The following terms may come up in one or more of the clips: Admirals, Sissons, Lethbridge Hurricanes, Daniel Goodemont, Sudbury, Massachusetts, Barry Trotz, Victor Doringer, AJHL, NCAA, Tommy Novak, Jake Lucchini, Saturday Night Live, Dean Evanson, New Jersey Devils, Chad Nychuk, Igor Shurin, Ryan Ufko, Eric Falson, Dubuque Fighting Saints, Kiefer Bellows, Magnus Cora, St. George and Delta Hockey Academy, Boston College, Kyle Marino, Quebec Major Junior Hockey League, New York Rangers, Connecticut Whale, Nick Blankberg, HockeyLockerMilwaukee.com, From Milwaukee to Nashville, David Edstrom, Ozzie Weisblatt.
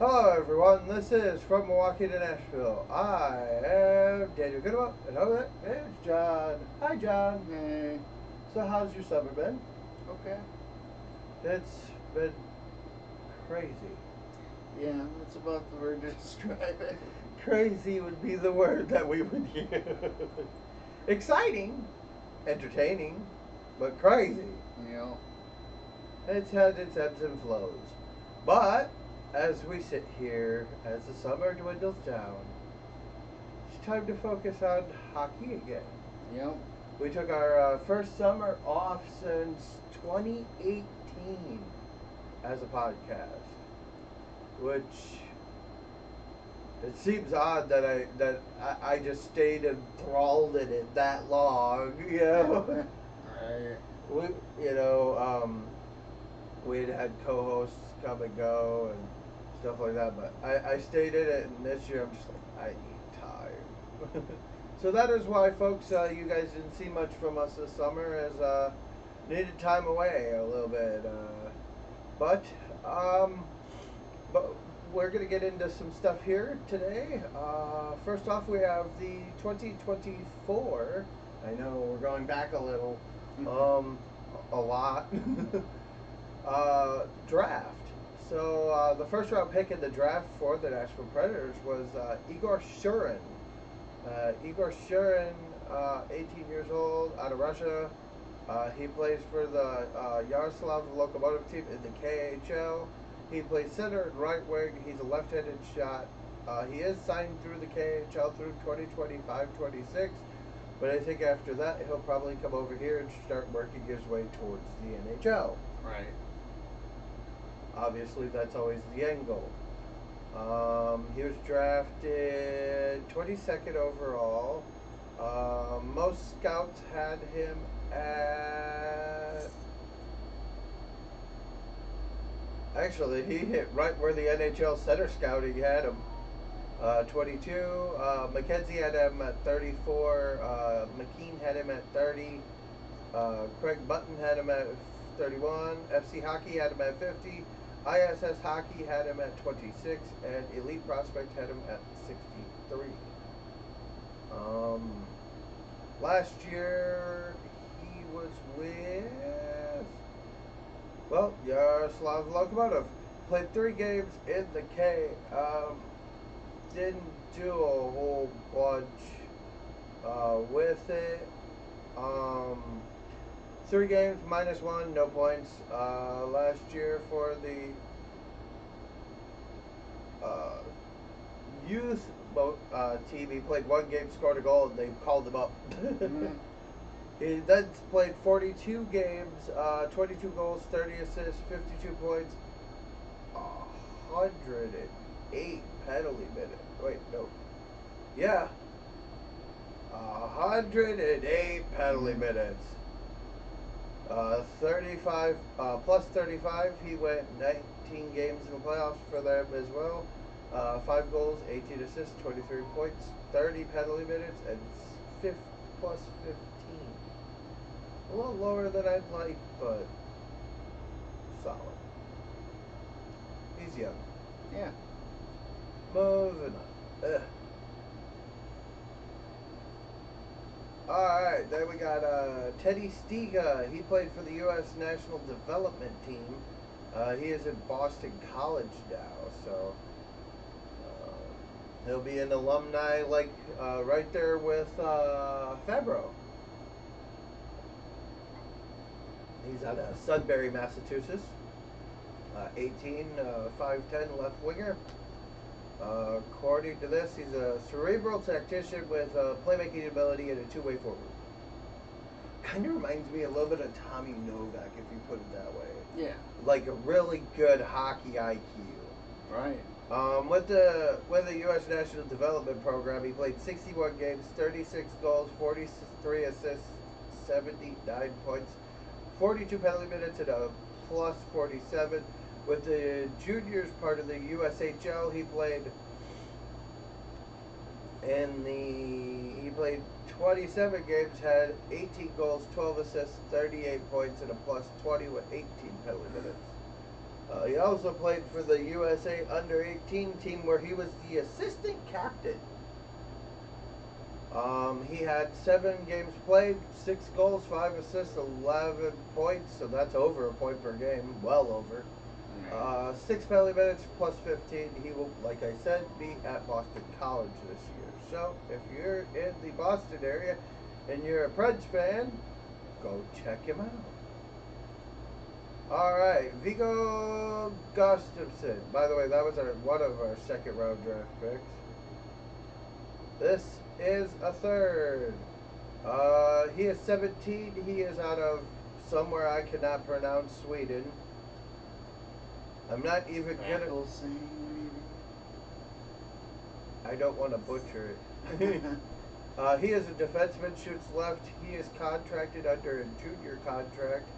Hello everyone, this is From Milwaukee to Nashville. I am Daniel Goodemont, and over there is John. Hi John. Hey. So how's your summer been? Okay. It's been crazy. Yeah, that's about the word to describe it. Crazy would be the word that we would use. Exciting, entertaining, but crazy. Yeah. It's had its ebbs and flows. But as we sit here, as the summer dwindles down, it's time to focus on hockey again. Yep. We took our first summer off since 2018 as a podcast, which it seems odd that I just stayed enthralled in it that long, you know. Right. We, you know, we'd had co-hosts come and go and stuff like that, but I stayed in it, and this year I'm just like, I need time. So that is why, folks, you guys didn't see much from us this summer, as needed time away a little bit. But we're going to get into some stuff here today. First off, we have the 2024. I know, we're going back a little, a lot, draft. So the first round pick in the draft for the Nashville Predators was Igor Shurin. Igor Shurin, 18 years old, out of Russia. He plays for the Yaroslavl Lokomotiv team in the KHL. He plays center and right wing. He's a left-handed shot. He is signed through the KHL through 2025-26, but I think after that he'll probably come over here and start working his way towards the NHL. Right. Obviously, that's always the end goal. He was drafted 22nd overall. Most scouts had him at... Actually, he hit right where the NHL center scouting had him. 22. Mackenzie had him at 34. McKean had him at 30. Craig Button had him at 31. FC Hockey had him at 50. ISS Hockey had him at 26, and Elite Prospect had him at 63. Last year, he was with, well, Yaroslavl Lokomotiv. Played 3 games in the K. Didn't do a whole bunch with it. 3 games, -1, no points. Last year for the youth team, he played 1 game, scored a goal, and they called him up. Mm-hmm. He then played 42 games, 22 goals, 30 assists, 52 points, 108 penalty minutes. Wait, no. Yeah. 108 penalty minutes. 35, plus 35, he went 19 games in the playoffs for them as well. 5 goals, 18 assists, 23 points, 30 penalty minutes, and plus 15. A little lower than I'd like, but solid. He's young. Yeah. Moving on. Ugh. Alright, then we got Teddy Stiga. He played for the U.S. National Development Team. He is at Boston College now, so he'll be an alumni, like, right there with Fabro. He's out of Sudbury, Massachusetts. 18, 5'10", left winger. According to this, he's a cerebral tactician with playmaking ability and a two-way forward. Kind of reminds me a little bit of Tommy Novak, if you put it that way. Yeah. Like a really good hockey IQ. Right. With the U.S. National Development Program, he played 61 games, 36 goals, 43 assists, 79 points, 42 penalty minutes, and a plus 47. With the juniors part of the USHL, he played 27 games, had 18 goals, 12 assists, 38 points, and a plus 20 with 18 penalty minutes. He also played for the USA Under-18 team where he was the assistant captain. He had 7 games played, 6 goals, 5 assists, 11 points, so that's over a point per game, well over. 6 penalty minutes plus 15. He will, like I said, be at Boston College this year. So if you're in the Boston area and you're a Preds fan, go check him out. Alright, Vigo Gustafsson. By the way, that was one of our second round draft picks. This is a third. He is 17. He is out of somewhere I cannot pronounce, Sweden. I'm not even gonna... I don't want to butcher it. He is a defenseman, shoots left. He is contracted under a junior contract.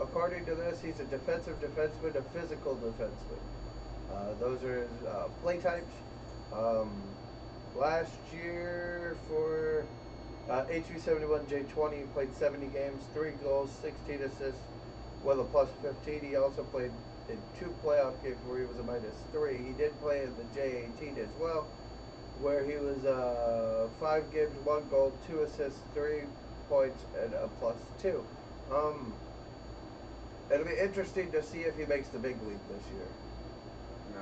According to this, he's a defensive defenseman, a physical defenseman. Those are his play types. Last year for HB71 J20, he played 70 games, 3 goals, 16 assists, with a plus 15. He also played in 2 playoff games where he was a -3. He did play in the J18 as well, where he was 5 games, 1 goal, 2 assists, 3 points, and a +2. It'll be interesting to see if he makes the big league this year.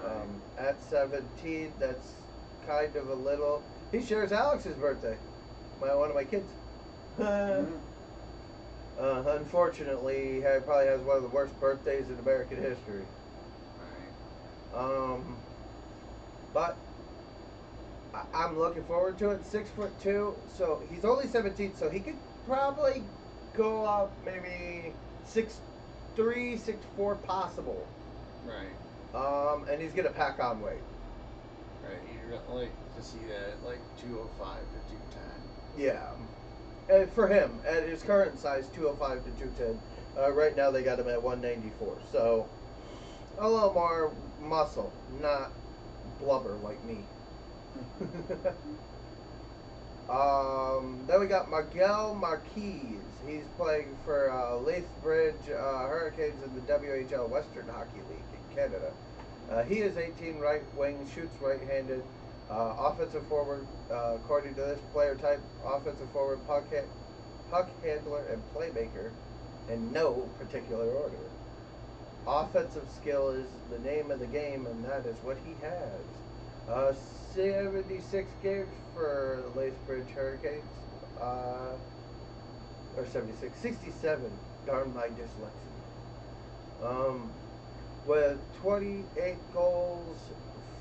Nice. At 17, that's kind of a little... He shares Alex's birthday. One of my kids. Unfortunately, he probably has one of the worst birthdays in American history. But I'm looking forward to it. 6'2", so he's only 17, so he could probably go up maybe 6'3", 6'4", possible. Right. And he's gonna pack on weight. Right. You'd like to see that at like 205 to 210. Yeah. And for him, at his current size, 205 to 210. Right now they got him at 194, so a little more muscle, not blubber like me. Then we got Miguel Marquez. He's playing for Lethbridge Hurricanes in the WHL Western Hockey League in Canada. He is 18, right wing, shoots right-handed. Offensive forward, according to this player type, offensive forward, puck handler, and playmaker, in no particular order. Offensive skill is the name of the game, and that is what he has. 76 games for Lethbridge Hurricanes, or 76, 67, darn my dyslexia. With 28 goals,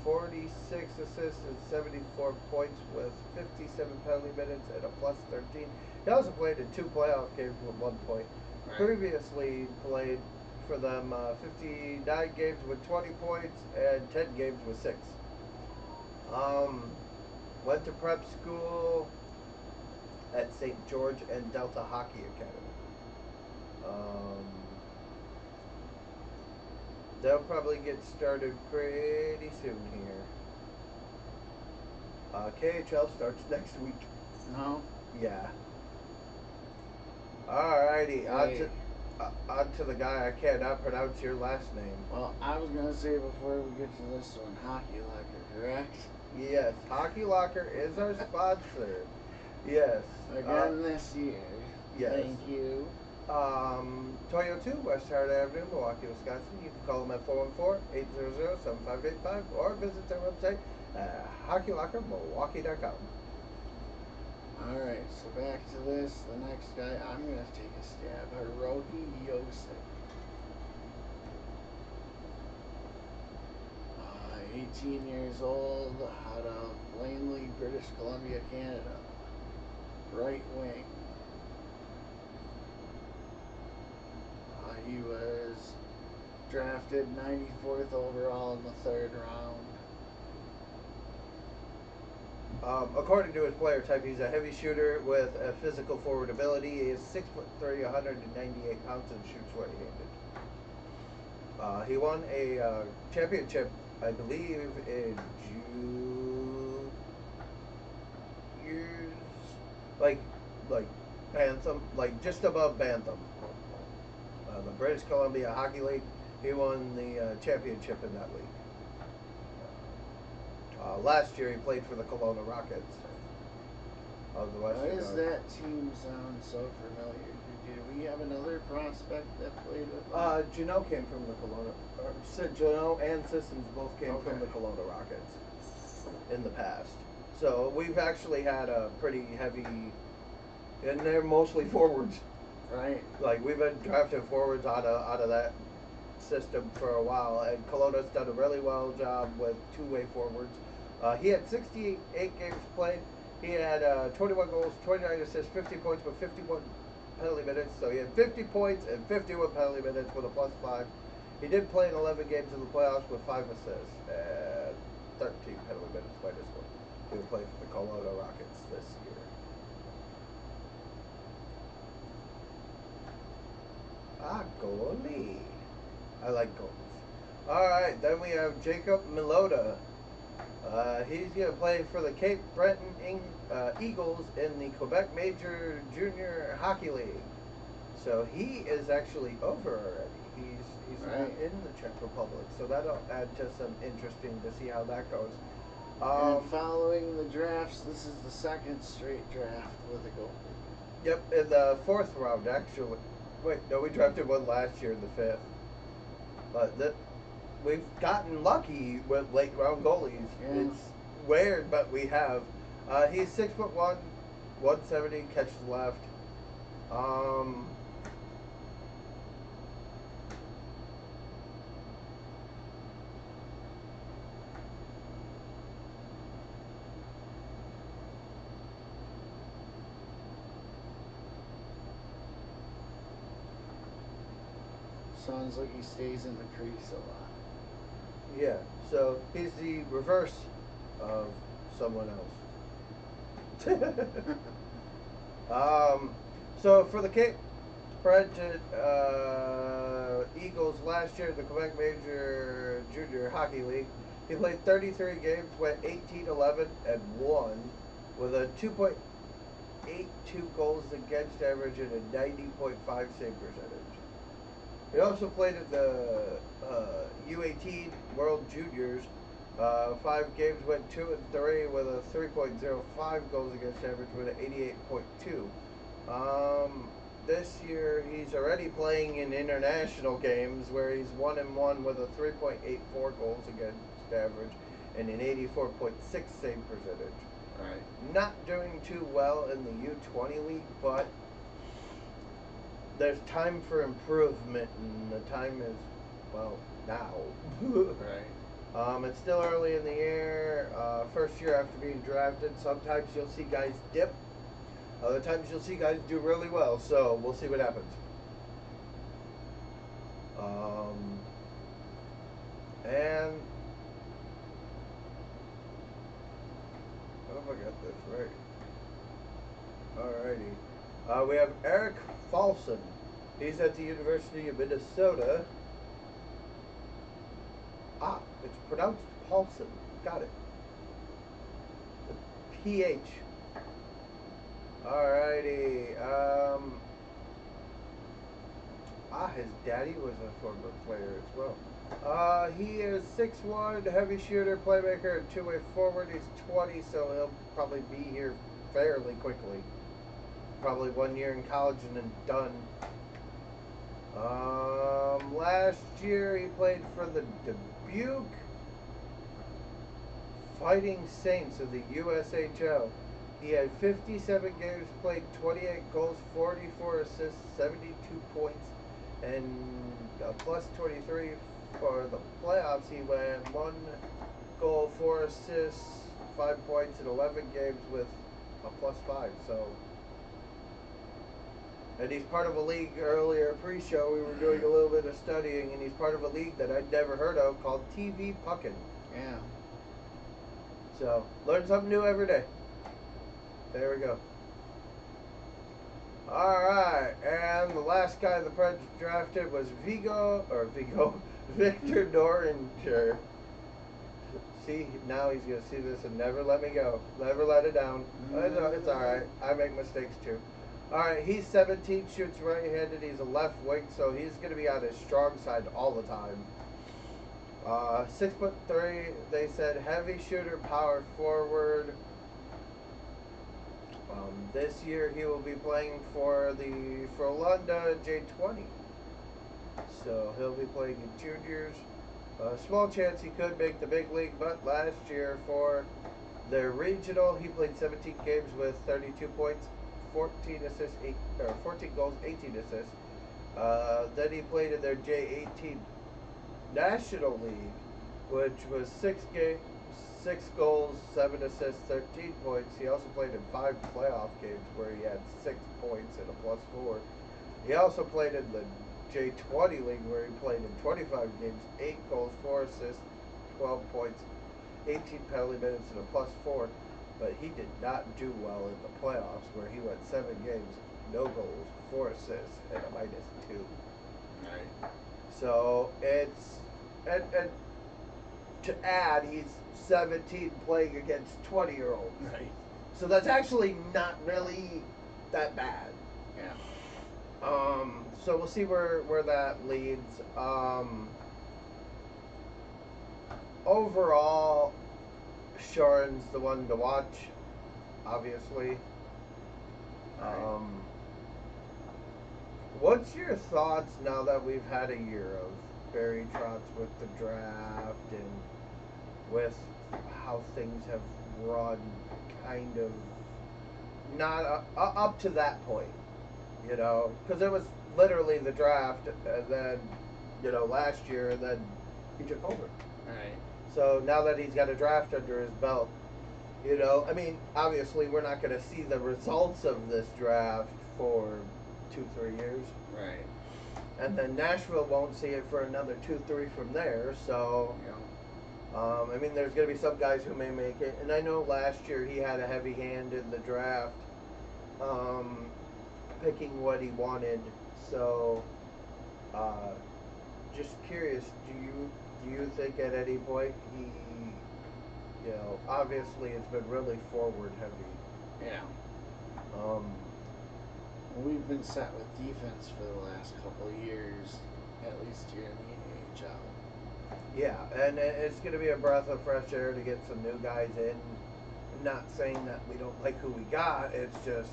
46 assists and 74 points with 57 penalty minutes and a +13. He also played in 2 playoff games with 1 point. Right. Previously played for them 59 games with 20 points and 10 games with 6. Went to prep school at St. George and Delta Hockey Academy. They'll probably get started pretty soon here. KHL starts next week. No? Yeah. Alrighty, hey. On to the guy. I cannot pronounce your last name. Well, I was going to say before we get to this one, Hockey Locker, correct? Yes, Hockey Locker is our sponsor. Yes. Again this year. Yes. Thank you. 202 West Howard Avenue, Milwaukee, Wisconsin. You can call them at 414-800-7585 or visit their website at HockeyLockerMilwaukee.com. Alright, so back to this. The next guy, I'm going to take a stab. Hiroki Yosef. 18 years old, out of Langley, British Columbia, Canada. Right wing. He was drafted 94th overall in the 3rd round. According to his player type, he's a heavy shooter with a physical forward ability. He is 6'3", 198 pounds, and shoots right-handed. He won a championship, I believe, in juniors, like Bantam, like just above Bantam. The British Columbia Hockey League. He won the championship in that league. Last year he played for the Kelowna Rockets of the Western. Why does that team sound so familiar? Do we have another prospect that played with them? Juneau came from the Kelowna. Juneau and Sissons both came from the Kelowna Rockets in the past. So we've actually had a pretty heavy, and they're mostly forwards. Right. Like we've been drafting forwards out of that system for a while, and Kelowna's done a really well job with two-way forwards. He had 68 games played. He had 21 goals, 29 assists, 50 points, but 51 penalty minutes. So he had 50 points and 51 penalty minutes with a +5. He did play in 11 games in the playoffs with 5 assists and 13 penalty minutes by this one. He will play for the Kelowna Rockets this year. Ah, goalie. I like goals. Alright, then we have Jacob Milota. He's going to play for the Cape Breton Eagles in the Quebec Major Junior Hockey League. So he is actually over already. He's right. Not in the Czech Republic. So that'll add to some interesting to see how that goes. And following the drafts, this is the second straight draft with a goalie. Yep, in the 4th round actually. Wait, no, we drafted one last year in the 5th. But we've gotten lucky with late round goalies. Yeah. It's weird, but we have. He's 6'1", 170, catches left. Sounds like he stays in the crease a lot. Yeah, so he's the reverse of someone else. So for the Cape Breton Eagles last year, the Quebec Major Junior Hockey League, he played 33 games, went 18-11-1 with a 2.82 goals against average and a 90.5 save percentage. He also played at the U18 World Juniors. 5 games, went 2-3 with a 3.05 goals against average with an 88.2. This year he's already playing in international games where he's 1-1 with a 3.84 goals against average and an 84.6 save percentage. Right. Not doing too well in the U20 league, but there's time for improvement, and the time is, well, now. Right. It's still early in the year. First year after being drafted, sometimes you'll see guys dip. Other times you'll see guys do really well, so we'll see what happens. And I hope I got this right. Alrighty. We have Eric Falson. He's at the University of Minnesota. Ah, it's pronounced Paulson. Got it. The PH. Alrighty. His daddy was a former player as well. He is 6'1", heavy shooter, playmaker, and two-way forward. He's 20, so he'll probably be here fairly quickly. Probably 1 year in college and then done. Last year he played for the Dubuque Fighting Saints of the USHL. He had 57 games, played 28 goals, 44 assists, 72 points, and a +23 for the playoffs. He went 1 goal, 4 assists, 5 points in 11 games with a +5. So. And he's part of a league earlier pre-show. We were doing a little bit of studying, and he's part of a league that I'd never heard of called TV Puckin'. Yeah. So, learn something new every day. There we go. Alright, and the last guy the Preds drafted was Victor Doringer. See, now he's going to see this and never let me go. Never let it down. It's alright. I make mistakes too. All right, he's 17, shoots right-handed. He's a left wing, so he's going to be on his strong side all the time. 6'3", they said, heavy shooter, power forward. This year he will be playing for the Frölunda J20. So he'll be playing in juniors. Small chance he could make the big league, but last year for their regional, he played 17 games with 32 points, 14 goals, 18 assists. Then he played in their J18 National League, which was 6 goals, 7 assists, 13 points. He also played in 5 playoff games where he had 6 points and a +4. He also played in the J20 league where he played in 25 games, 8 goals, 4 assists, 12 points, 18 penalty minutes and a +4. But he did not do well in the playoffs where he went 7 games, no goals, 4 assists, and a -2. Right. So it's, and to add, he's 17 playing against 20-year-olds. Right. So that's actually not really that bad. Yeah. So we'll see where that leads. Overall, Shurin's the one to watch, obviously. Right. What's your thoughts now that we've had a year of Barry Trotz with the draft and with how things have run, kind of not up to that point, you know, because it was literally the draft and then, you know, last year, and then he took over. Right. So now that he's got a draft under his belt, you know, I mean, obviously we're not going to see the results of this draft for 2-3 years. Right. And then Nashville won't see it for another 2-3 from there. So, yeah. I mean, there's going to be some guys who may make it. And I know last year he had a heavy hand in the draft, picking what he wanted. So, just curious, do you think at any point he, you know, obviously it's been really forward heavy. Yeah. We've been set with defense for the last couple of years, at least here in the AHL. Yeah, and it's going to be a breath of fresh air to get some new guys in. I'm not saying that we don't like who we got, it's just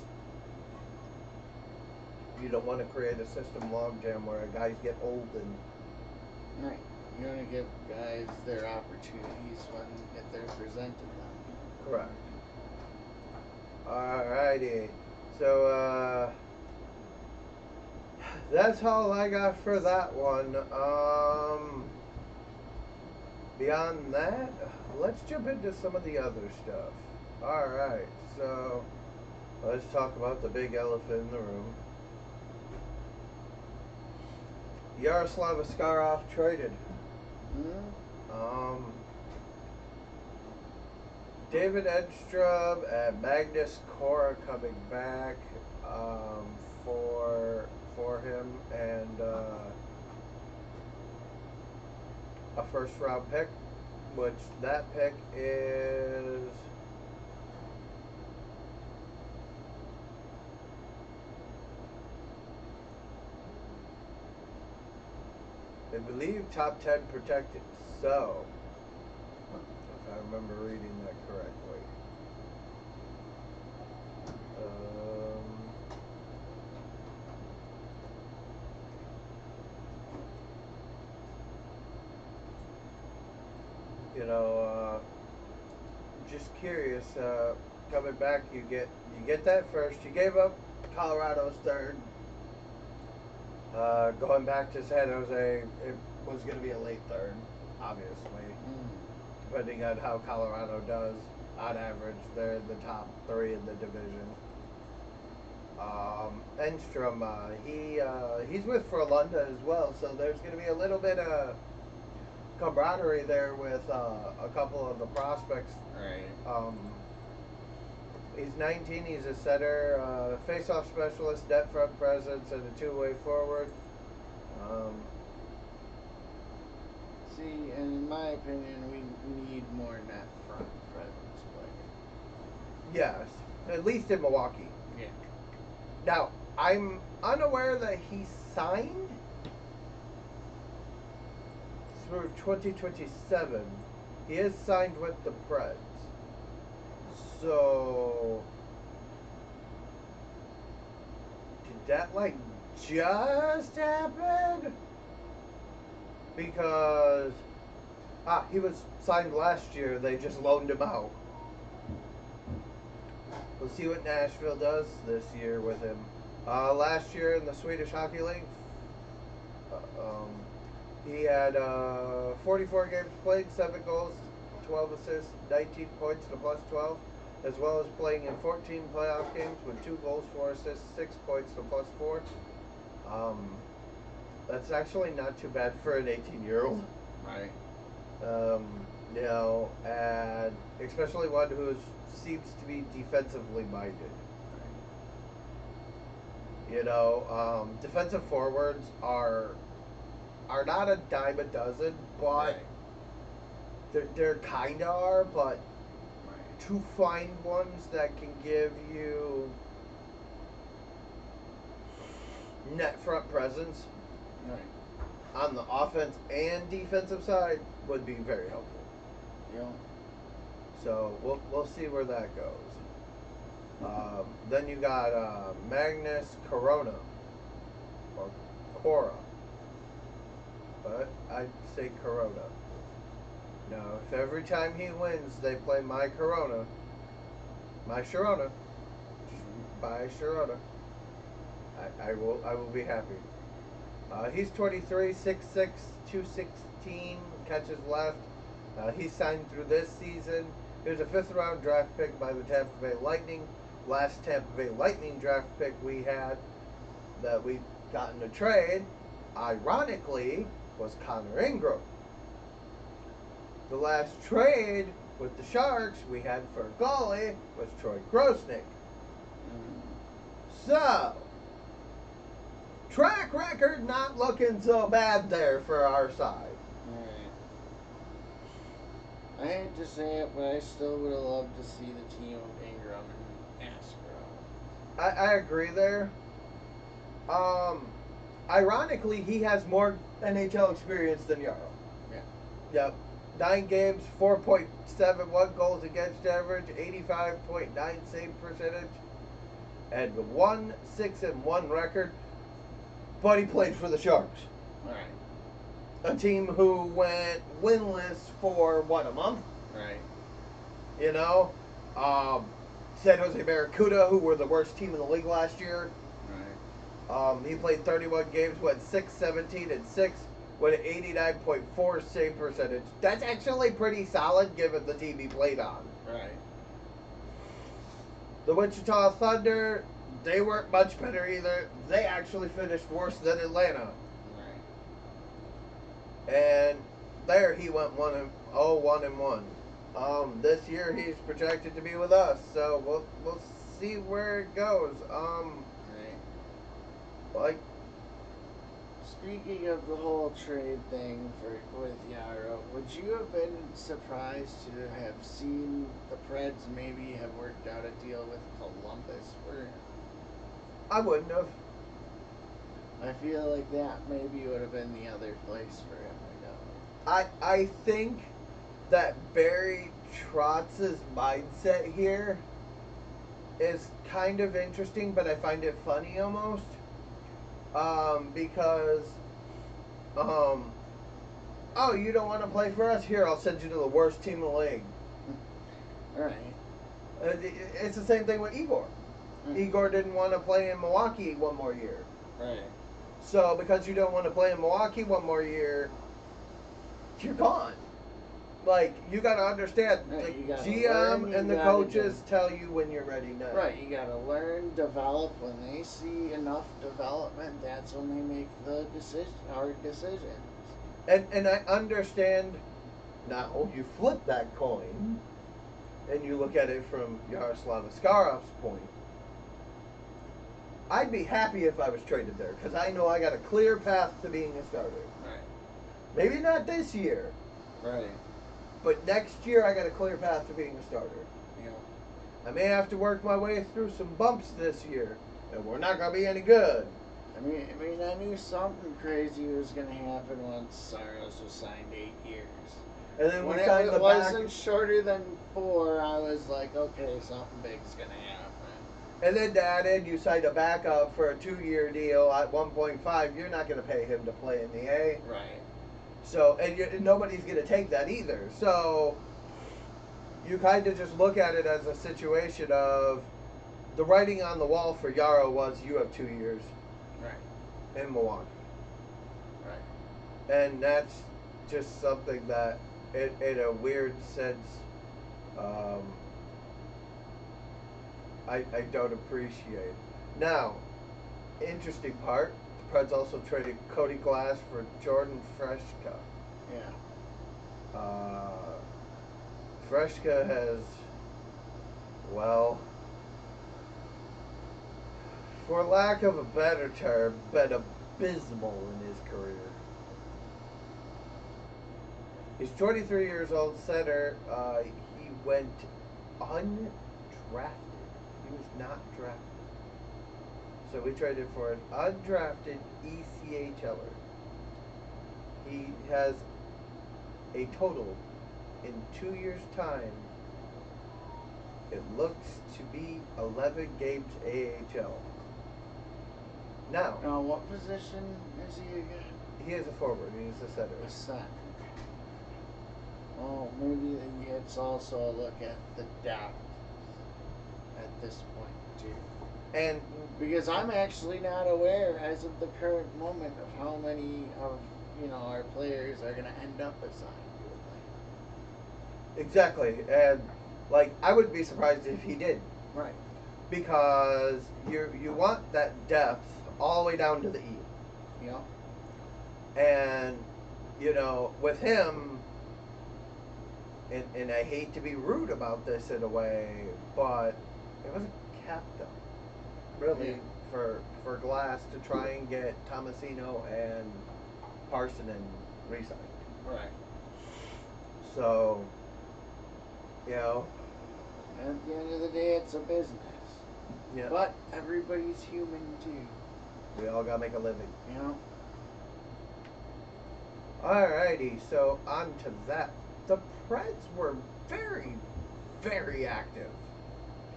you don't want to create a system logjam where guys get old and... Right. You want to give guys their opportunities when they're presented them. Correct. Alrighty. So, that's all I got for that one. Beyond that, let's jump into some of the other stuff. All right, so let's talk about the big elephant in the room. Yaroslav Askarov traded. David Edstrom and Magnus Cora coming back for him, and a first round pick, which that pick is I believe top 10 protected. So I remember reading that correctly. You know, just curious. Coming back, you get that first. You gave up Colorado's third. Going back to San Jose, it was going to be a late third, obviously. Depending on how Colorado does, on average, they're in the top 3 in the division. Enstrom, he's with Frölunda as well, so there's going to be a little bit of camaraderie there with a couple of the prospects. Right. He's 19. He's a setter, face-off specialist, net front presence, and a two-way forward. See, and in my opinion, we need more net front presence players. Yes, at least in Milwaukee. Yeah. Now, I'm unaware that he signed through 2027. He is signed with the Preds. So did that like just happen? Because he was signed last year, they just loaned him out. We'll see what Nashville does this year with him. Last year in the Swedish Hockey League, he had 44 games played, 7 goals, 12 assists, 19 points, and a plus 12, as well as playing in 14 playoff games with 2 goals, 4 assists, 6 points, and a plus 4. That's actually not too bad for an 18-year-old. Right. You know, and especially one who seems to be defensively minded. Right. You know, defensive forwards are not a dime a dozen, but right. They're kind of are, but right. To find ones that can give you net front presence right. on the offense and defensive side would be very helpful. Yeah. So we'll see where that goes. Then you got Magnus Corona or Cora, but I'd say Corona. Now, if every time he wins, they play my Sharona, I will be happy. He's 23, 6'6", 216, catches left. He signed through this season. He was a 5th-round draft pick by the Tampa Bay Lightning. Last Tampa Bay Lightning draft pick we had that we got in a trade, ironically, was Connor Ingram. The last trade with the Sharks we had for a goalie was Troy Grosnick. So, track record not looking so bad there for our side. I hate to say it, but I still would have loved to see the team of Ingram and Askarov. I agree there. Ironically, he has more NHL experience than Yarrow. Yeah. Yep. 9 games, 4.71 goals against average, 85.9 save percentage, and 1-6-1 record. But he played for the Sharks. All right. A team who went winless for, what, a month? Right. You know? San Jose Barracuda, who were the worst team in the league last year. Right. He played 31 games, went 6-17-6, with an 89.4 save percentage. That's actually pretty solid, given the team he played on. Right. The Wichita Thunder, they weren't much better either. They actually finished worse than Atlanta. And there he went 1-1. This year he's projected to be with us, so we'll see where it goes. Right. Like speaking of the whole trade thing with Yarrow, would you have been surprised to have seen the Preds maybe have worked out a deal with Columbus? I wouldn't have. I feel like that maybe would have been the other place for him right now. I think that Barry Trotz's mindset here is kind of interesting, but I find it funny almost. Because, oh, you don't want to play for us? Here, I'll send you to the worst team in the league. All right. It's the same thing with Igor. Mm-hmm. Igor didn't want to play in Milwaukee one more year. Right. So, because you don't want to play in Milwaukee one more year, you're gone. Like, you got to understand, right, the GM and the coaches tell you when you're ready now. Right, you got to learn, develop. When they see enough development, that's when they make the hard decisions. And I understand now you flip that coin, and you look at it from Yaroslav Askarov's point. I'd be happy if I was traded there, because I know I got a clear path to being a starter. Right. Maybe not this year. Right. But next year I got a clear path to being a starter. Yeah. I may have to work my way through some bumps this year, that we're not going to be any good. I mean, I knew something crazy was going to happen once Saros was signed 8 years. And then when it wasn't shorter than 4, I was like, okay, something big's going to happen. And then to add in, you signed a backup for a 2-year deal at 1.5. You're not going to pay him to play in the A. Right. So, and nobody's going to take that either. So, you kind of just look at it as a situation of the writing on the wall for Yaro was you have 2 years. Right. In Milwaukee. Right. And that's just something that, in a weird sense, I don't appreciate. Now, interesting part, the Preds also traded Cody Glass for Jordan Frecka. Yeah. Frecka has, well, for lack of a better term, been abysmal in his career. He's 23 years old, center. He went undrafted. He was not drafted. So we traded for an undrafted ECHLer. He has a total in 2 years' time. It looks to be 11 games AHL. Now. Now, what position is he again? He is a forward. He is a center. A center. Oh, maybe it's also a look at the depth at this point, too. And because I'm actually not aware, as of the current moment, of how many of, you know, our players are going to end up assigned to a player. Exactly. And, like, I wouldn't be surprised if he did. Right. Because you want that depth all the way down to the E. Yeah. And, you know, with him, and I hate to be rude about this in a way, but it wasn't capped up, really, for Glass to try and get Tomasino and Parsonen re-signed. Right. So, you know. At the end of the day, it's a business. Yeah. But everybody's human, too. We all got to make a living. You know. Alrighty, so on to that. The Preds were very, very active.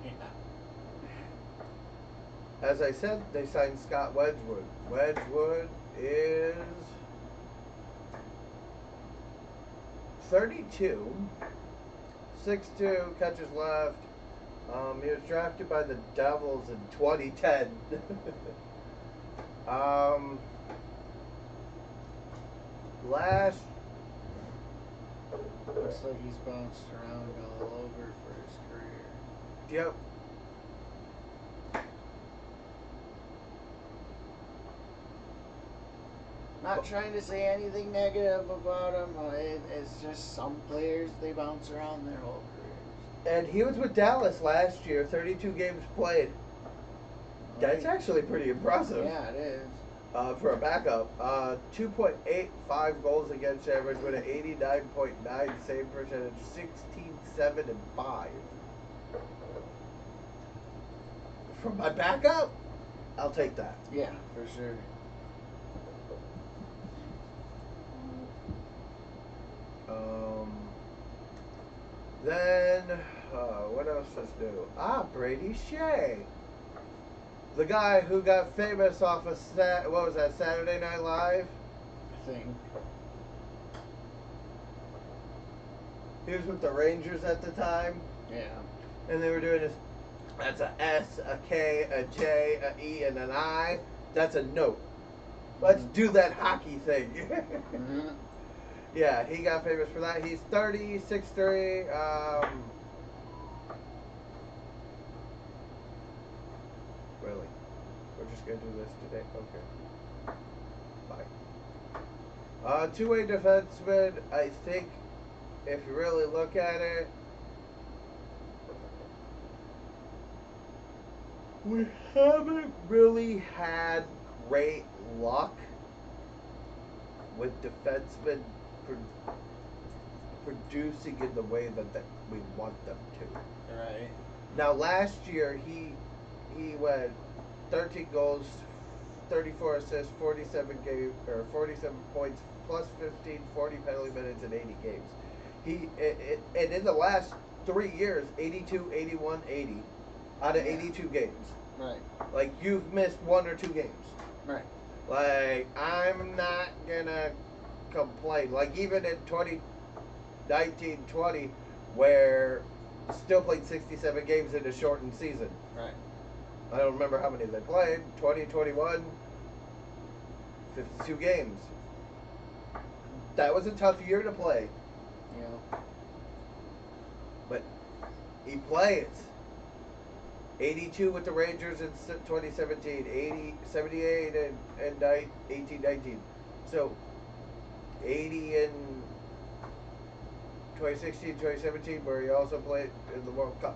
Yeah. As I said, they signed Scott Wedgwood. Wedgwood is 32, 6'2", catches left. He was drafted by the Devils in 2010. Last. Looks like he's bounced around all over for his career. Yep. Not trying to say anything negative about him. It's just some players, they bounce around their whole careers. And he was with Dallas last year, 32 games played. That's actually pretty impressive. Yeah, it is. For a backup, 2.85 goals against average with an 89.9 save percentage, 16-7-5. From my backup, I'll take that. Yeah, for sure. Then, what else was new? Brady Shea. The guy who got famous off of Saturday Night Live? I think. He was with the Rangers at the time. Yeah. And they were doing this. That's a S, a K, a J, a E, and an I. That's a note. Let's do that hockey thing. Mm-hmm. Yeah, he got famous for that. He's 30, 6'3". Really? We're just going to do this today? Okay. Bye. Two-way defenseman, I think, if you really look at it, we haven't really had great luck with defensemen producing in the way that we want them to. Right. Now, last year, he went 13 goals, 34 assists, 47 points, plus 15, 40 penalty minutes in 80 games. And in the last 3 years, 82, 81, 80, out of 82 games. Right. Like, you've missed 1 or 2 games. Right. Like, I'm not gonna complain. Like, even in 2019-20, where still played 67 games in a shortened season. Right. I don't remember how many they played. 2021, 52 games. That was a tough year to play. Yeah. But he plays. 82 with the Rangers in 2017, 80, 78 and 18, 19. So 80 in 2016, 2017, where he also played in the World Cup.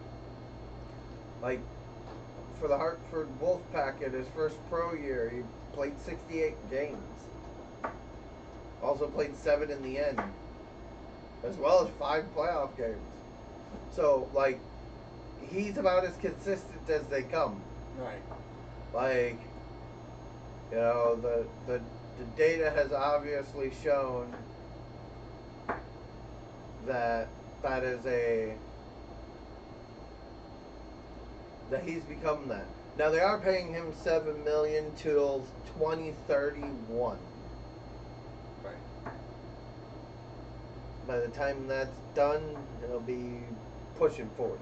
Like, for the Hartford Wolfpack in his first pro year, he played 68 games. Also played 7 in the end, as well as 5 playoff games. So, like, he's about as consistent as they come. Right. Like, you know, the data has obviously shown that that he's become that. Now, they are paying him $7 million till 2031. Right. By the time that's done, it'll be pushing 40.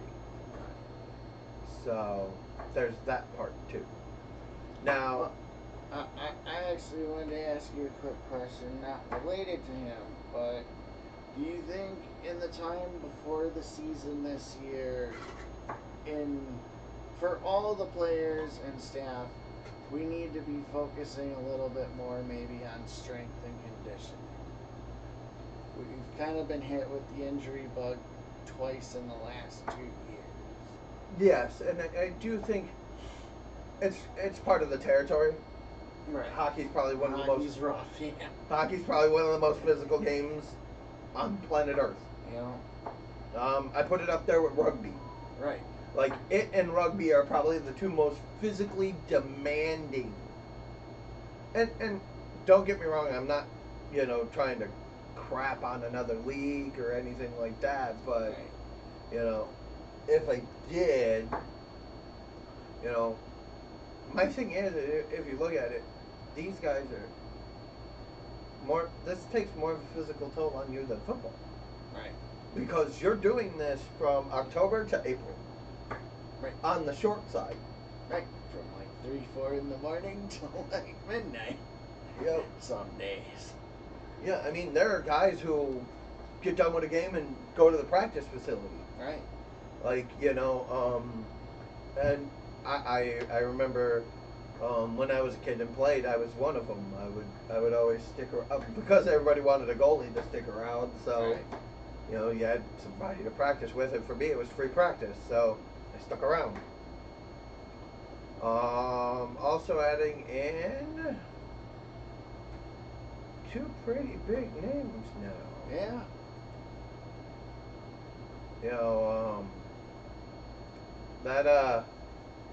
So there's that part too. Now, well, I actually wanted to ask you a quick question, not related to him, but do you think in the time before the season this year, for all the players and staff, we need to be focusing a little bit more maybe on strength and conditioning? We've kind of been hit with the injury bug twice in the last 2 years. Yes, and I do think it's part of the territory. Right. Hockey's probably one of the most physical games on planet Earth. Yeah. I put it up there with rugby. Right. Like, it and rugby are probably the 2 most physically demanding. And don't get me wrong, I'm not, trying to crap on another league or anything like that, but right. If I did, my thing is, if you look at it, these guys are more, this takes more of a physical toll on you than football. Right. Because you're doing this from October to April. Right. On the short side. Right. From 3, 4 in the morning till midnight. Yep. Some days. Yeah, I mean, there are guys who get done with a game and go to the practice facility. Right. Like, and I remember when I was a kid and played, I was one of them. I would always stick around because everybody wanted a goalie to stick around. So, right. You had somebody to practice with, and for me, it was free practice. So I stuck around. Also adding in 2 pretty big names now. Yeah.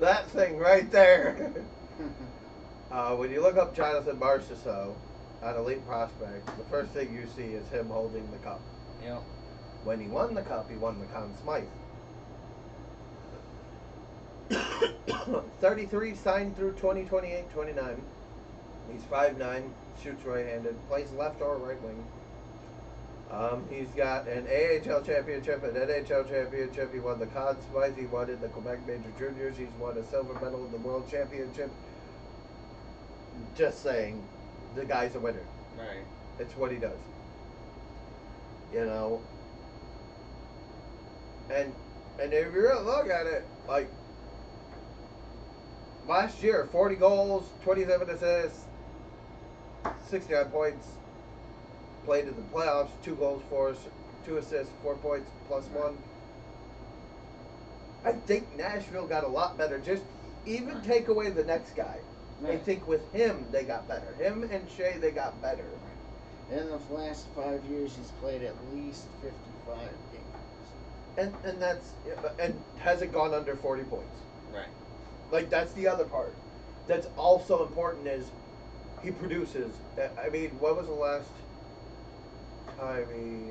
That thing right there. When you look up Jonathan Marchessault on Elite Prospect, the first thing you see is him holding the cup. Yeah. When he won the cup, he won the Conn Smythe. 33 signed through 2028-29. He's 5'9", shoots right-handed, plays left or right wing. He's got an AHL championship, an NHL championship. He won the Conn Smythe. He won in the Quebec Major Juniors. He's won a silver medal in the World Championship. Just saying, the guy's a winner. Right. It's what he does. And if you really look at it, like, last year, 40 goals, 27 assists, 69 points. Played in the playoffs, 2 goals, 2 assists, 4 points, plus 1. I think Nashville got a lot better. Just even take away the next guy. Right. I think with him, they got better. Him and Shea, they got better. In the last 5 years, he's played at least 55 games. And has it gone under 40 points? Right. Like, that's the other part. that's also important is he produces. I mean, what was the last time he,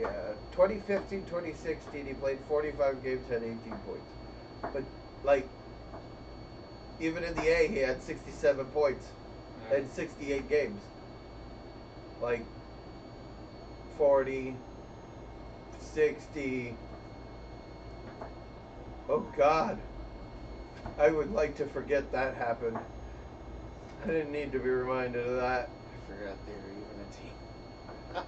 2015, 2016, he played 45 games, had 18 points. But, like, even in the A, he had 67 points in 68 games. Like, 40, 60. Oh, God. I would like to forget that happened. I didn't need to be reminded of that. I forgot they were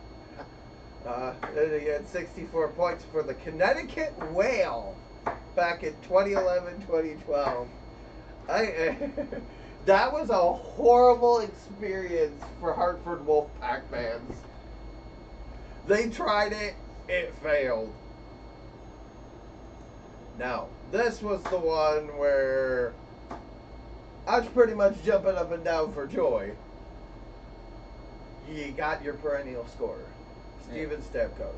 even a team. He had 64 points for the Connecticut Whale back in 2011, 2012. That was a horrible experience for Hartford Wolfpack fans. They tried it, it failed. Now, this was the one where I was pretty much jumping up and down for joy. You got your perennial scorer, Steven Stamkos.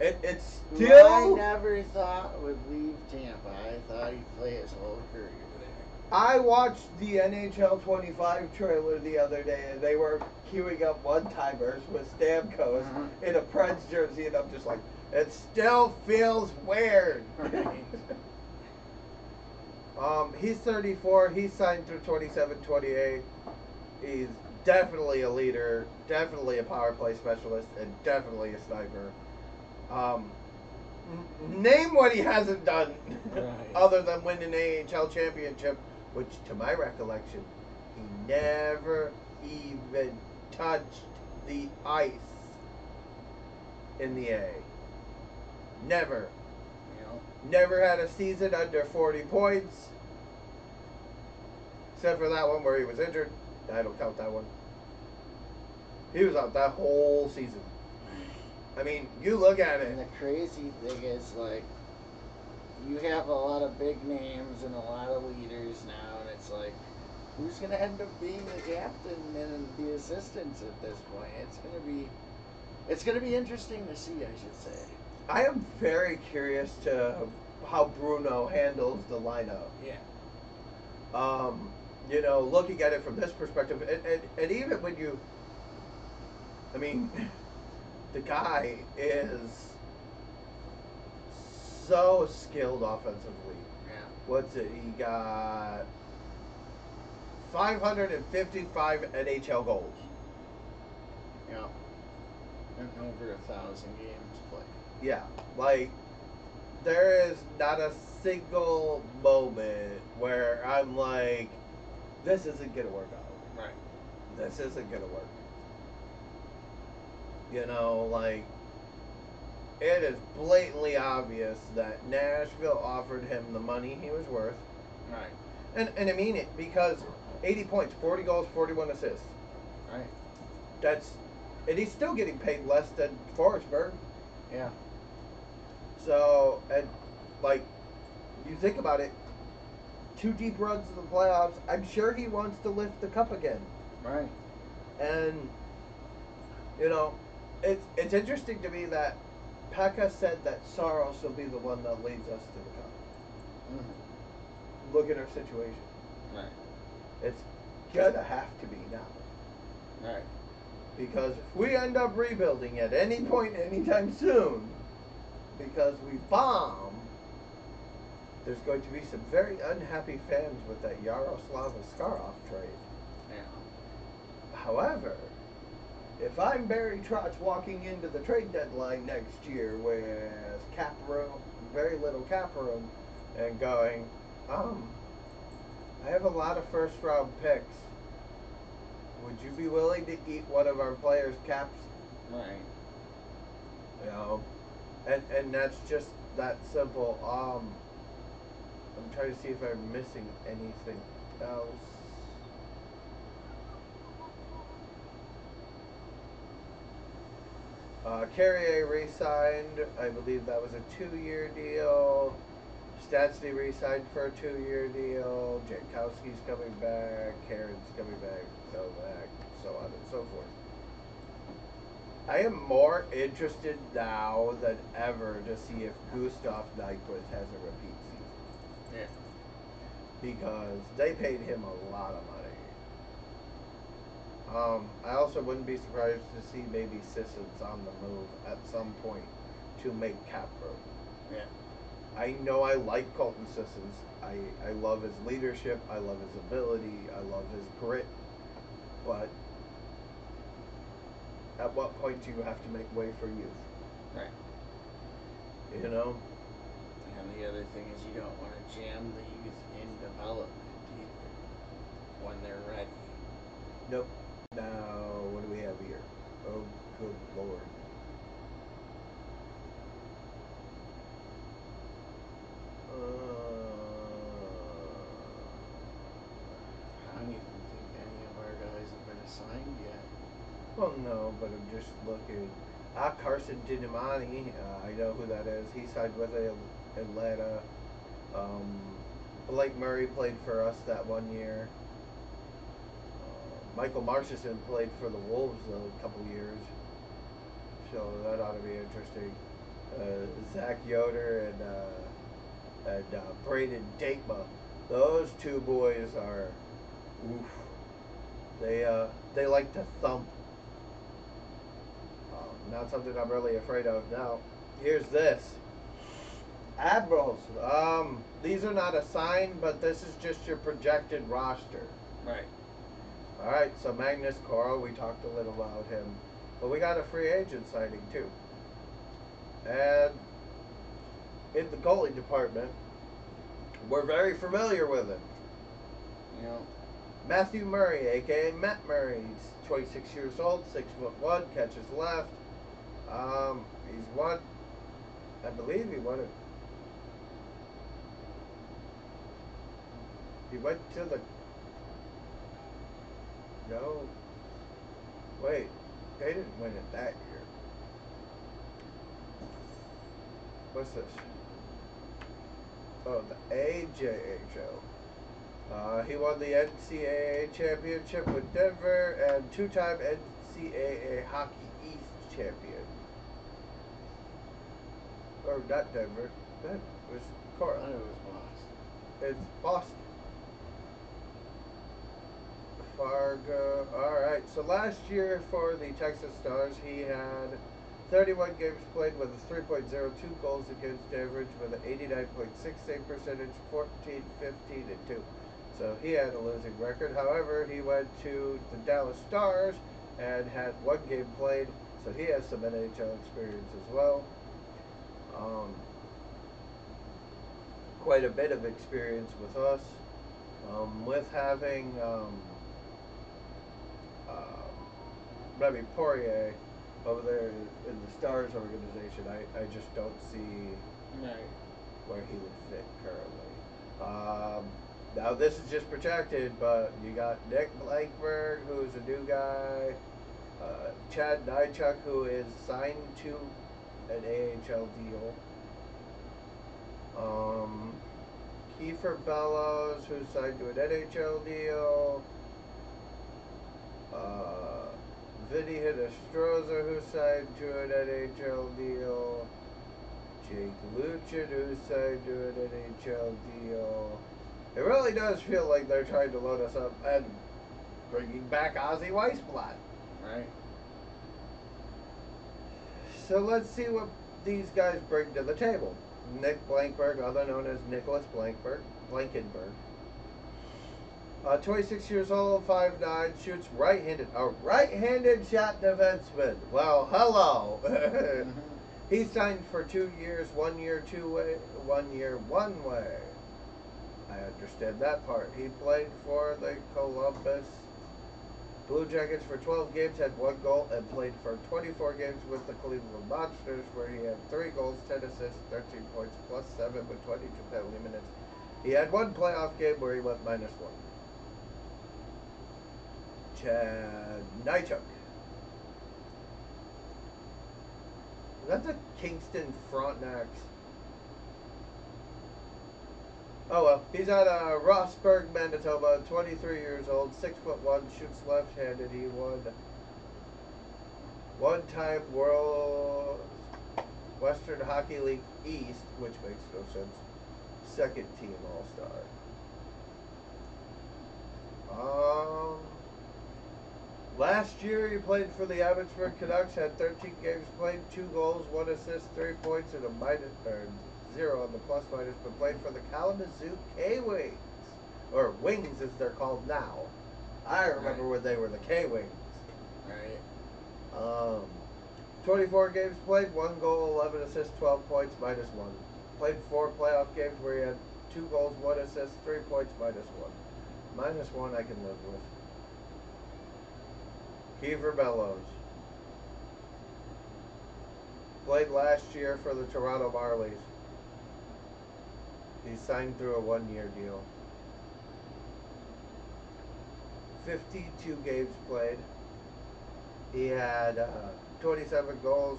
It's still... Who I never thought would leave Tampa. I thought he'd play his whole career there. I watched the NHL 25 trailer the other day, and they were queuing up one-timers with Stamkos in a Preds jersey, and I'm just like, it still feels weird. Right. He's 34. He's signed through 27-28. He's definitely a leader, definitely a power play specialist, and definitely a sniper. Name what he hasn't done other than win an AHL championship, which, to my recollection, he never even touched the ice in the A. Never. Yeah. Never had a season under 40 points. Except for that one where he was injured. I don't count that one. He was out that whole season. I mean, you look at it. And the crazy thing is, like, you have a lot of big names and a lot of leaders now, and it's like, who's going to end up being the captain and the assistants at this point? It's going to be interesting to see, I should say. I am very curious to how Bruno handles the lineup. Yeah. You know, looking at it from this perspective, and even when you, I mean, the guy is so skilled offensively. Yeah. What's it? He got 555 NHL goals. Yeah. And over 1,000 games played. Yeah, like, there is not a single moment where I'm like, this isn't going to work out. Right. This isn't going to work. You know, like, it is blatantly obvious that Nashville offered him the money he was worth. Right. And I mean it, because 80 points, 40 goals, 41 assists. Right. That's, and he's still getting paid less than Forsberg. Yeah. So, and, like, you think about it, two deep runs in the playoffs, I'm sure he wants to lift the cup again. Right. And, you know, it's interesting to me that Pekka said that Saros will be the one that leads us to the cup. Mm-hmm. Look at our situation. Right. It's gonna have to be now. Right. Because if we end up rebuilding at any point, anytime soon, because we bomb, there's going to be some very unhappy fans with that Yaroslav Askarov trade. Yeah. However, if I'm Barry Trotz walking into the trade deadline next year with cap room, very little cap room, and going, I have a lot of first round picks. Would you be willing to eat one of our players' caps? Right. You know, and that's just that simple. I'm trying to see if I'm missing anything else. Carrier re-signed. I believe that was a 2-year deal. Stastny re-signed for a 2-year deal. Jankowski's coming back. Karen's coming back. Novak, so on and so forth. I am more interested now than ever to see if Gustav Nyquist has a repeat season. Yeah. Because they paid him a lot of money. I also wouldn't be surprised to see maybe Sissons on the move at some point to make cap room. Yeah. I know I like Colton Sissons. I love his leadership. I love his ability. I love his grit. But at what point do you have to make way for youth? Right. You know? And the other thing is you don't want to jam the youth in development either when they're ready. Nope. Now, what do we have here? Oh, good Lord. I don't even think any of our guys have been assigned yet. Well, no, but I'm just looking. Carson Dinamani, I know who that is. He signed with Atlanta. Blake Murray played for us that one year. Michael Marchessault played for the Wolves a couple years. So that ought to be interesting. Zach Yoder and Braden Daigba. Those two boys are, oof. They like to thump. Not something I'm really afraid of. Now, here's this. Admirals. These are not assigned, but this is just your projected roster. Right. All right, so Magnus Cora, we talked a little about him. But we got a free agent signing, too. And in the goalie department, we're very familiar with him. Yeah. Matthew Murray, a.k.a. Matt Murray. He's 26 years old, 6'1", catches left. He's won, I believe he won it. He went to the... No. Wait, they didn't win it that year. What's this? Oh, the AJHL. He won the NCAA championship with Denver and two-time NCAA Hockey East champion. Or not Denver. That was Cora. I know it was Boston. It's Boston. Fargo. Alright, so last year for the Texas Stars, he had 31 games played with a 3.02 goals against average with an 89.6 save percentage, 14, 15, and 2. So he had a losing record. However, he went to the Dallas Stars and had one game played, so he has some NHL experience as well. Quite a bit of experience with us. With having... Remy Poirier over there in the Stars organization, I just don't see where he would fit currently. Now this is just projected, but you got Nick Blankberg, who's a new guy, Chad Nychuk, who is signed to an AHL deal, Kiefer Bellows, who's signed to an NHL deal, Vinny Hinostroza, who signed to an NHL deal. Jake Luchin, who signed to an NHL deal. It really does feel like they're trying to load us up and bringing back Ozzie Weisblatt. Right. So let's see what these guys bring to the table. Nick Blankberg, other known as Nicholas Blankenberg. 26 years old, 5'9", shoots right-handed. A right-handed shot defenseman. Well, hello. He signed for 2 years, 1 year two-way, 1 year one-way. I understand that part. He played for the Columbus Blue Jackets for 12 games, had one goal, and played for 24 games with the Cleveland Monsters, where he had 3 goals, 10 assists, 13 points, +7 with 22 penalty minutes. He had one playoff game where he went -1. Chad Nychuk. That's a Kingston Frontenac. Oh well, he's out of Rossburg, Manitoba. 23 years old, 6'1", shoots left-handed. He won one-time World Western Hockey League East, which makes no sense. Second-team All-Star. Last year he played for the Abbotsford Canucks, had 13 games played, 2 goals, 1 assist, 3 points, and a minus, or 0 on the plus minus, but played for the Kalamazoo K-Wings, or Wings as they're called now. I remember when they were the K-Wings. Right. 24 games played, 1 goal, 11 assists, 12 points, minus 1. Played 4 playoff games where he had 2 goals, 1 assist, 3 points, minus 1. Minus 1 I can live with. Kiefer Bellows. Played last year for the Toronto Marlies. He signed through a 1-year deal. 52 games played. He had 27 goals,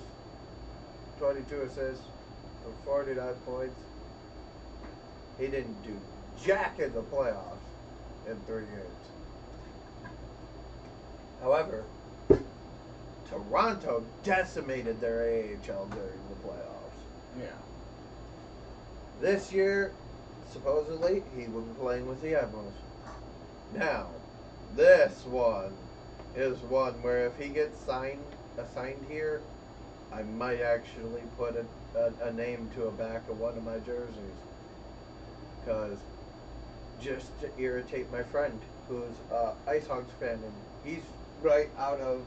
22 assists, and 49 points. He didn't do jack in the playoffs in 3 games. However, Toronto decimated their AHL during the playoffs. Yeah. This year, supposedly, he will be playing with the Admirals. Now, this one is one where if he gets assigned here, I might actually put a name to the back of one of my jerseys. Because, just to irritate my friend, who's an Ice Hogs fan, and he's right out of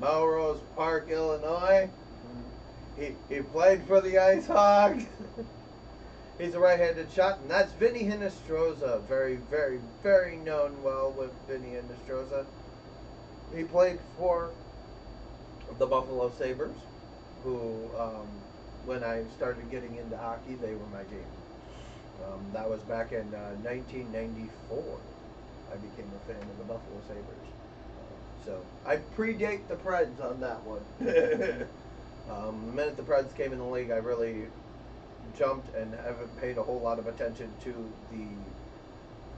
Melrose Park, Illinois. He played for the Ice Hogs. He's a right-handed shot, and that's Vinny Hinostroza. Very, very, very known well with Vinny Hinostroza. He played for the Buffalo Sabres, who, when I started getting into hockey, they were my team. That was back in 1994. I became a fan of the Buffalo Sabres. So I predate the Preds on that one. The minute the Preds came in the league, I really jumped and haven't paid a whole lot of attention to the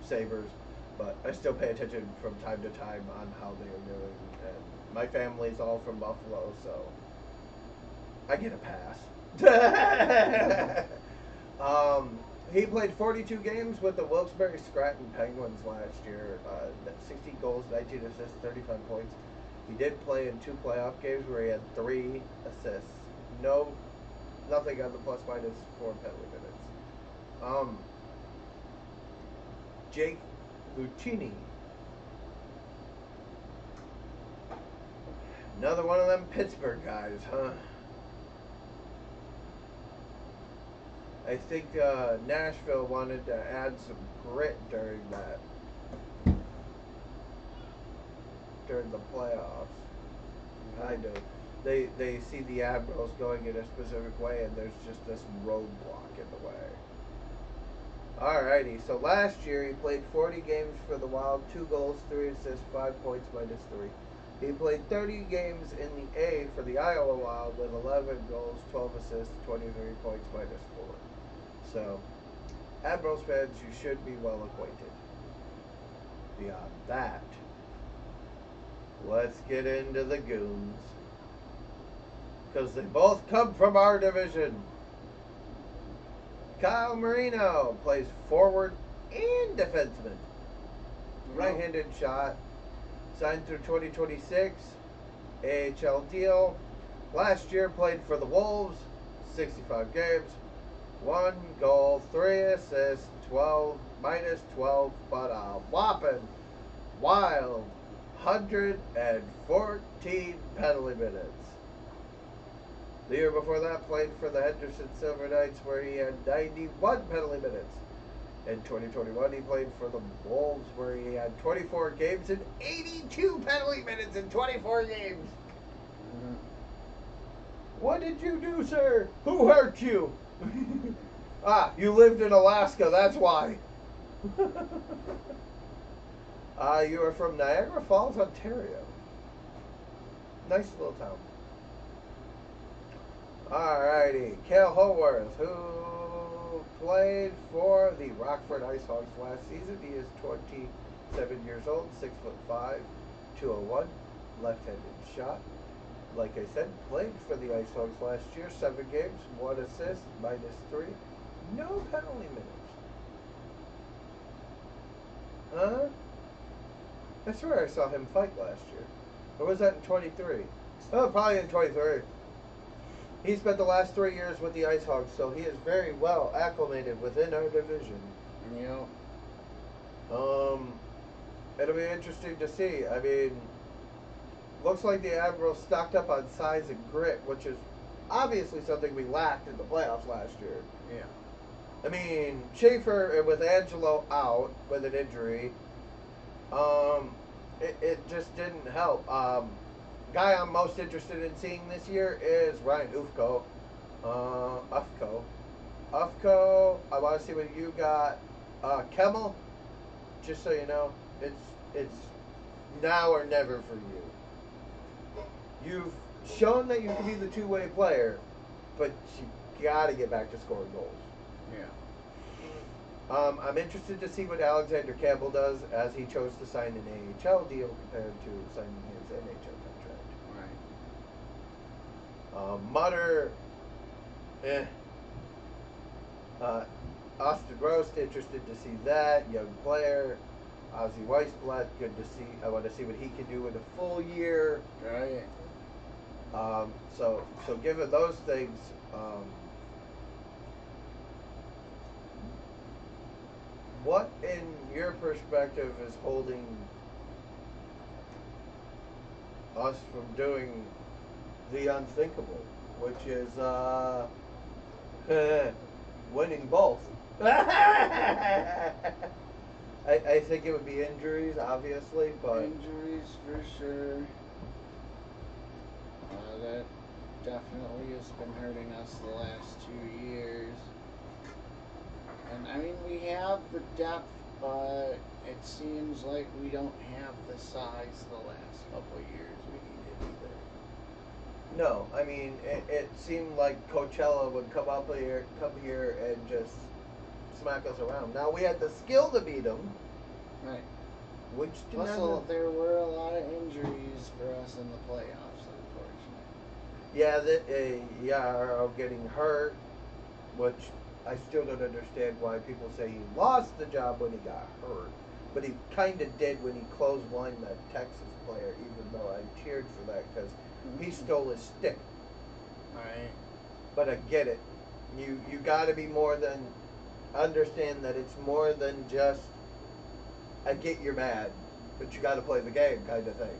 Sabres, but I still pay attention from time to time on how they are doing. And my family's all from Buffalo, so I get a pass. He played 42 games with the Wilkes-Barre Scranton Penguins last year. 16 goals, 19 assists, 35 points. He did play in 2 playoff games where he had 3 assists. Nothing on the plus-minus for penalty minutes. Jake Lucchini. Another one of them Pittsburgh guys, huh? I think Nashville wanted to add some grit during the playoffs. Kind of. They see the Admirals going in a specific way, and there's just this roadblock in the way. Alrighty, so last year he played 40 games for the Wild, 2 goals, 3 assists, 5 points, minus 3. He played 30 games in the A for the Iowa Wild with 11 goals, 12 assists, 23 points, minus 4. So, Admirals fans, you should be well acquainted. Beyond that, let's get into the Goons. Because they both come from our division. Kyle Marino plays forward and defenseman. Right-handed shot. Signed through 2026. AHL deal. Last year played for the Wolves. 65 games. 1 goal, 3 assists, 12, minus 12, but a whopping wild 114 penalty minutes. The year before that played for the Henderson Silver Knights where he had 91 penalty minutes. In 2021 he played for the Wolves where he had 24 games and 82 penalty minutes in 24 games. What did you do, sir? Who hurt you? You lived in Alaska, that's why. You are from Niagara Falls, Ontario. Nice little town. Alrighty, Cale Holworth, who played for the Rockford Ice Hogs last season. He is 27 years old, 6'5", 201, left-handed shot. Like I said, played for the Ice Hogs last year. 7 games, 1 assist, minus 3. No penalty minutes. I swear I saw him fight last year. Or was that in 23? Oh, probably in 23. He spent the last 3 years with the Ice Hogs, so he is very well acclimated within our division. Yeah. It'll be interesting to see. I mean, looks like the Admirals stocked up on size and grit, which is obviously something we lacked in the playoffs last year. Yeah. I mean, Schaefer, with Angelo out with an injury, it just didn't help. Guy I'm most interested in seeing this year is Ryan Ufko. Ufko, I want to see what you got. Kemmel, just so you know, it's now or never for you. You've shown that you can be the two-way player, but you gotta get back to scoring goals. Yeah. I'm interested to see what Alexander Campbell does, as he chose to sign an AHL deal compared to signing his NHL contract. Right. Mutter, Austin Roast, interested to see that young player. Ozzie Weisblatt, good to see. I want to see what he can do in a full year. Right. So given those things, what in your perspective is holding us from doing the unthinkable, which is winning both? I think it would be injuries, obviously, but injuries for sure. That definitely has been hurting us the last 2 years. And I mean, we have the depth, but it seems like we don't have the size the last couple of years we needed either. No, I mean, it seemed like Coachella would come here and just smack us around. Now, we had the skill to beat them. Right. Which did not. Also, there were a lot of injuries for us in the playoffs. Yeah, Yarrow getting hurt, which I still don't understand why people say he lost the job when he got hurt. But he kind of did when he clotheslined that Texas player, even though I cheered for that because he stole his stick. All right. But I get it. You got to be more than, understand that it's more than just, I get you're mad, but you got to play the game kind of thing.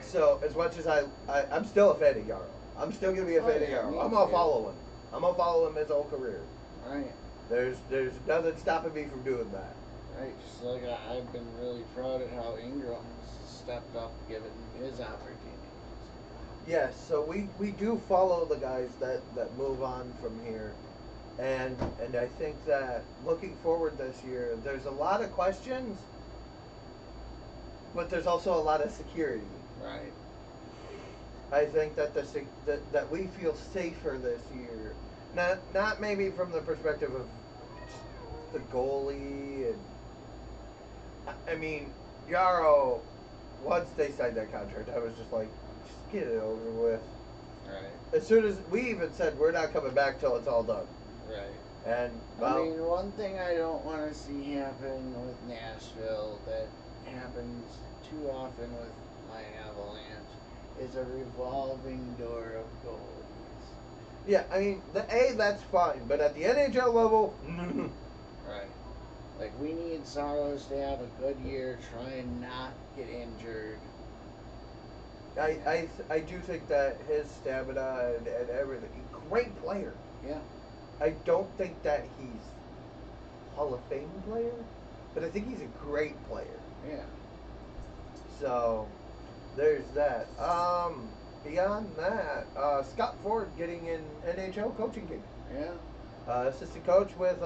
So, as much as I'm still a fan of Yarrow. I'm still going to be a fan of Yarrow. I'm going to follow him. I'm going to follow him his whole career. Right. There's nothing stopping me from doing that. Right. Just like I've been really proud of how Ingram stepped up, given his opportunities. Yes. So, we do follow the guys that move on from here. And I think that looking forward this year, there's a lot of questions, but there's also a lot of security. Right. I think that that we feel safer this year. Not maybe from the perspective of the goalie and I mean Yarrow. Once they signed that contract, I was just like, just get it over with. Right. As soon as we even said we're not coming back till it's all done. Right. And well, I mean, one thing I don't want to see happen with Nashville that happens too often with Avalanche is a revolving door of goals. Yeah, I mean, that's fine, but at the NHL level, right. Like, we need Saros to have a good year, try and not get injured. I do think that his stamina and everything, great player. Yeah. I don't think that he's Hall of Fame player, but I think he's a great player. Yeah. So there's that. Beyond that, Scott Ford getting an NHL coaching gig. Yeah. Assistant coach with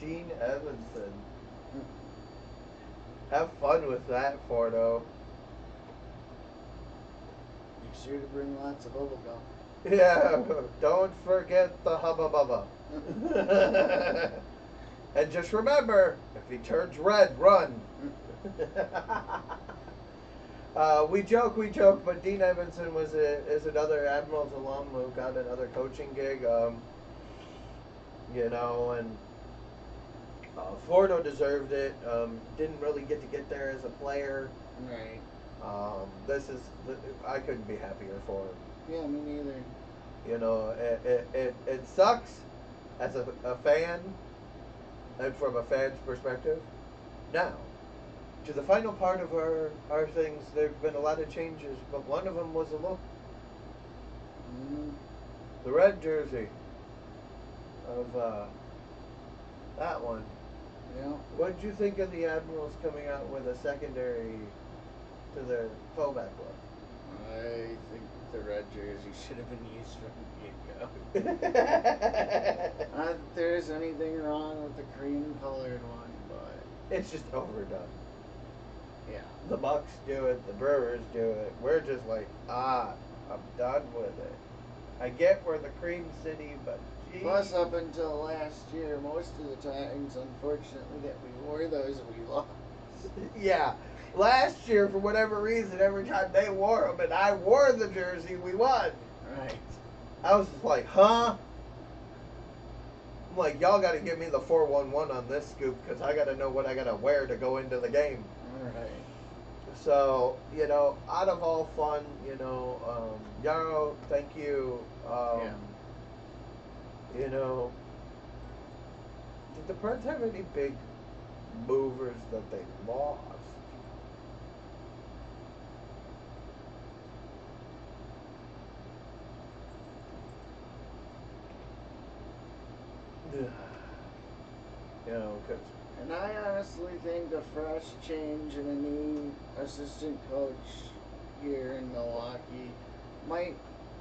Dean Evanson. Have fun with that, Fordo. Be sure to bring lots of bubble gum. Yeah. Don't forget the hubba bubba. And just remember, if he turns red, run. We joke, but Dean Evanson is another Admirals alum who got another coaching gig, and Fordo deserved it. Didn't really get there as a player. Right. This is, I couldn't be happier for him. Yeah, me neither. You know, it sucks as a fan and from a fan's perspective. Now, to the final part of our things, there have been a lot of changes, but one of them was a look. Mm. The red jersey of that one. Yeah. What did you think of the Admirals coming out with a secondary to their throwback look? I think the red jersey should have been used from the get-go. Not that there's anything wrong with the cream-colored one, but... it's just overdone. Yeah. The Bucks do it, the Brewers do it. We're just like, I'm done with it. I get we're the Cream City, but geez. Plus, up until last year, most of the times, unfortunately, that we wore those, we lost. Yeah. Last year, for whatever reason, every time they wore them, and I wore the jersey, we won. Right. I was just like, huh? I'm like, y'all got to give me the 4-1-1 on this scoop, because I got to know what I got to wear to go into the game. All right. So, you know, out of all fun, you know, Yaro, thank you. You know, did the Preds have any big movers that they lost? You know, because... and I honestly think a fresh change and a new assistant coach here in Milwaukee might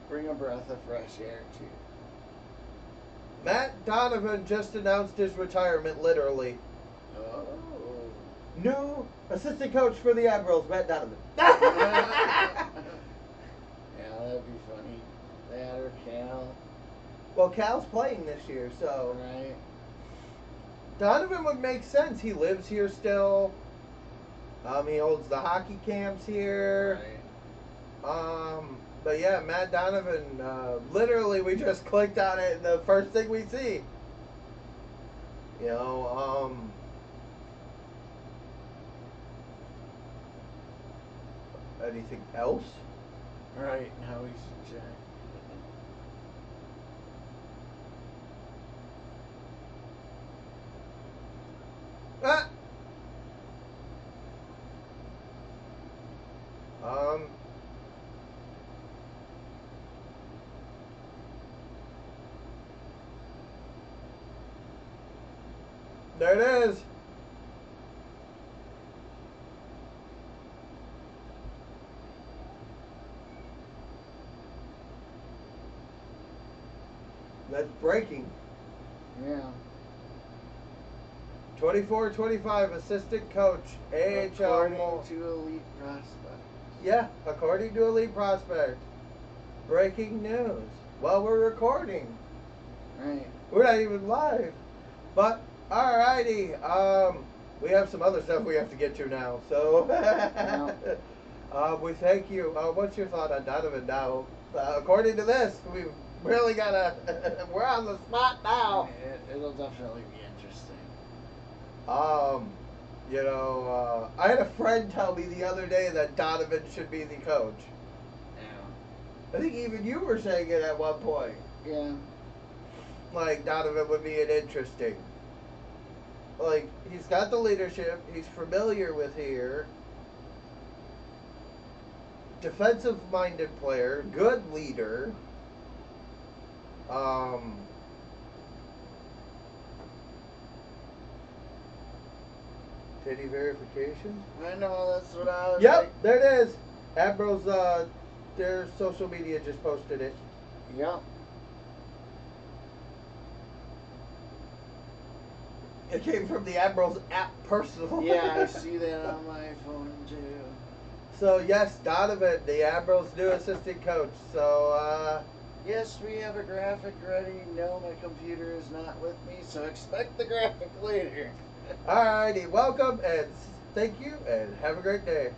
bring a breath of fresh air, too. Matt Donovan just announced his retirement, literally. Oh. New assistant coach for the Admirals, Matt Donovan. Yeah, that'd be funny. That or Cal. Well, Cal's playing this year, so... right. Donovan would make sense. He lives here still. He holds the hockey camps here. Right. But yeah, Matt Donovan, literally we just clicked on it and the first thing we see. You know, anything else? Right, now we should check. There it is. That's breaking. Yeah. 24-25 assistant coach, AHL. According to Elite Prospect. Yeah, according to Elite Prospect. Breaking news. While we're recording. Right. We're not even live. But, alrighty. We have some other stuff we have to get to now. So, we thank you. What's your thought on Donovan now? According to this, we've really got to, we're on the spot now. It'll definitely be interesting. You know, I had a friend tell me the other day that Donovan should be the coach. Yeah. I think even you were saying it at one point. Yeah. Like, Donovan would be an interesting. Like, he's got the leadership, he's familiar with here. Defensive-minded player, good leader. Any verification? I know, that's what I was... yep, like. There it is. Admirals, their social media just posted it. Yep. It came from the Admirals app personal. Yeah, I see that on my phone, too. So, yes, Donovan, the Admirals' new assistant coach. So, yes, we have a graphic ready. No, my computer is not with me, so expect the graphic later. Alrighty, welcome and thank you and have a great day.